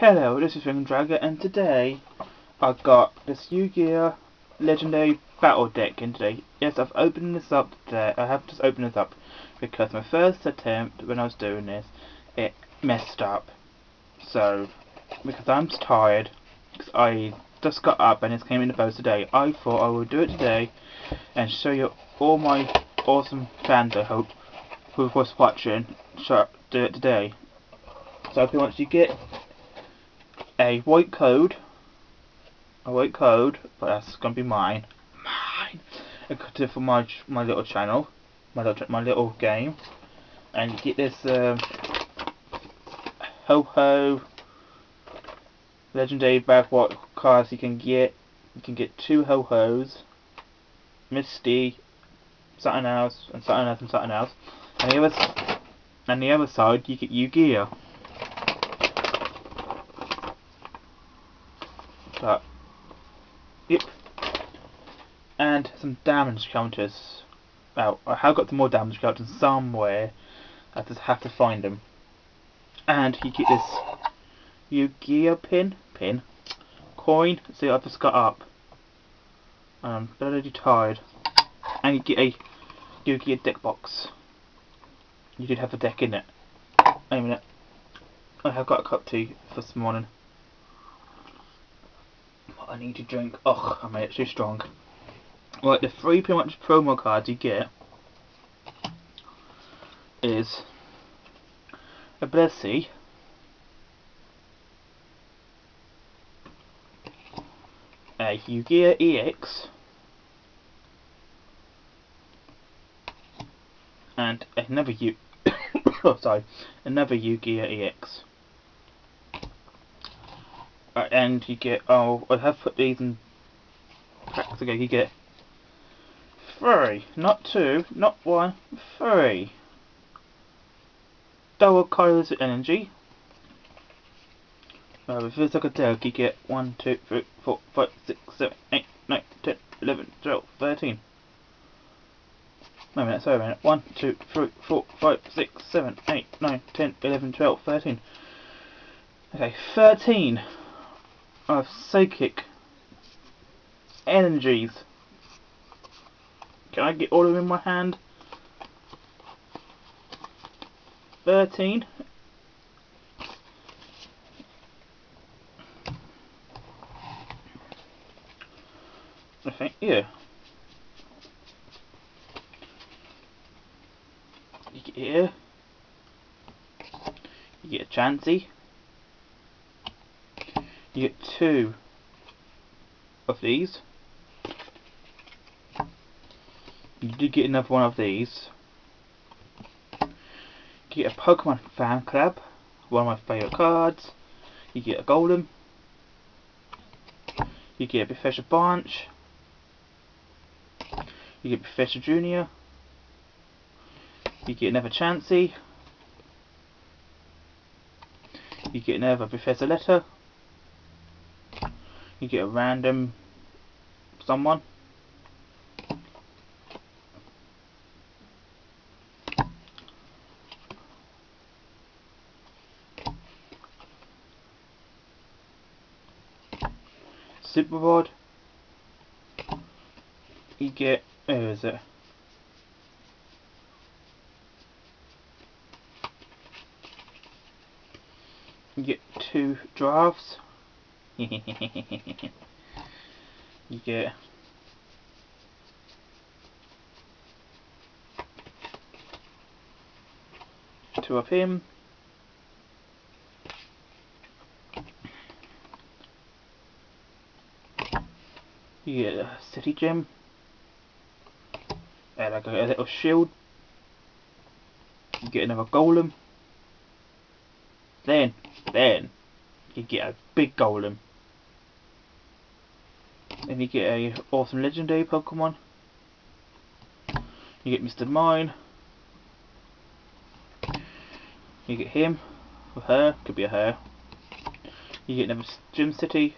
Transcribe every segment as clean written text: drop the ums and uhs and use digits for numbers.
Hello, this is Ring Dragger, and today I've got this Yu-Gi-Oh! Legendary Battle deck in today. Yes, I've opened this up today. I have just opened this up because my first attempt when I was doing this, it messed up. So, because I'm tired, because I just got up and it came in the post today, I thought I would do it today and show you all my awesome fans, I hope, who was watching, do it today. So if you want to get a white code, but that's gonna be mine. I got it for my little channel, my little game, and you get this Ho Ho legendary bad what cards you can get. You can get two Ho Ho's, Misty, something else, and something else, and something else. And the other side, you get Yu-Gi-Oh. But, yep, and some damage counters. Well, I have got some more damage counters somewhere. I just have to find them. And you get this Yu-Gi-Oh pin coin. See, I've just got up. I'm bloody tired. And you get a Yu-Gi-Oh deck box. You did have a deck in it. Wait a minute. I have got a cup of tea for this morning. I need to drink. Oh, I made it too strong. Right, the three pretty much promo cards you get is a Blissey, a Yu-Gi-Oh EX, and another Yu-Gi-Oh EX. And you get, oh, I have put these in packs again. You get three, not two, not one, three. Double colors of energy. If it's like a dog, you get 1, 2, 3, 4, 5, 6, 7, 8, 9, 10, 11, 12, 13. Wait a minute, sorry, 1, 2, 3, 4, 5, 6, 7, 8, 9, 10, 11, 12, 13. Okay, 13. Of psychic energies. Can I get all of them in my hand? 13. I think, yeah. You get here. You get a Chansey. You get two of these. You do get another one of these. You get a Pokemon Fan Club, one of my favourite cards. You get a Golem. You get a Professor Barnch. You get Professor Junior. You get another Chansey. You get another Professor Letter. You get a random someone. Super Rod. You get, where is it? You get two drafts. You get two of him. You get a city gem, and I got a little shield. You get another golem. Then you get a big golem. And you get a awesome legendary Pokemon. You get Mr. Mime. You get him, or her, could be a her. You get another Gym City.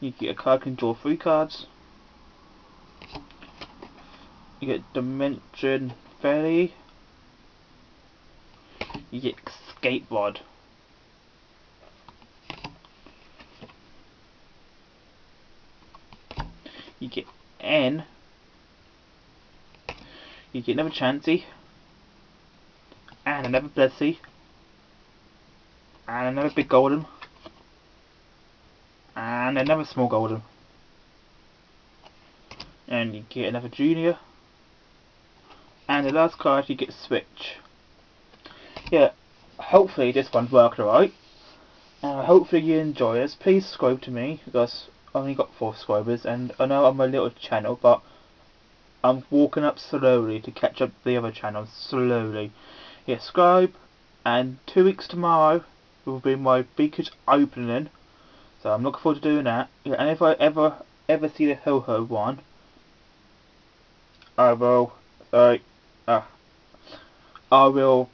You get a card can draw three cards. You get Dimension Ferry. You get skateboard. You get N. You get another Chansey. And another Blissey. And another big Golem. And another small Golem. And you get another Junior. And the last card you get Switch. Yeah, hopefully this one worked alright. Hopefully you enjoy this. Please subscribe to me because I've only got 4 subscribers and I know I'm a little channel, but I'm walking up slowly to catch up the other channels slowly. Yeah, subscribe, and 2 weeks tomorrow will be my beakage opening. So I'm looking forward to doing that. Yeah, and if I ever see the Ho Ho one, I will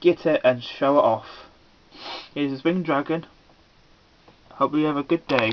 get it and show it off. Here's this Ring Dragon. Hope you have a good day.